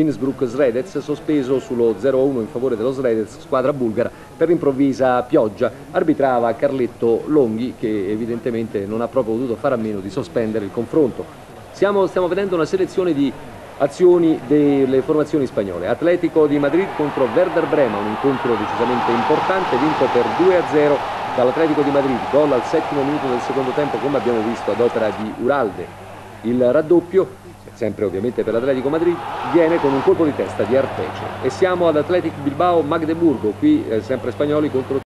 Innsbruck Sredez, sospeso sullo 0-1 in favore dello Sredez, squadra bulgara, per l'improvvisa pioggia. Arbitrava Carletto Longhi, che evidentemente non ha proprio potuto fare a meno di sospendere il confronto. Stiamo vedendo una selezione di azioni delle formazioni spagnole. Atletico di Madrid contro Werder Bremen, un incontro decisamente importante, vinto per 2-0 dall'Atletico di Madrid, gol al 7° minuto del secondo tempo, come abbiamo visto, ad opera di Uralde. Il raddoppio, sempre ovviamente per l'Atletico Madrid, viene con un colpo di testa di Arteche. E siamo ad Athletic Bilbao Magdeburgo, qui sempre spagnoli contro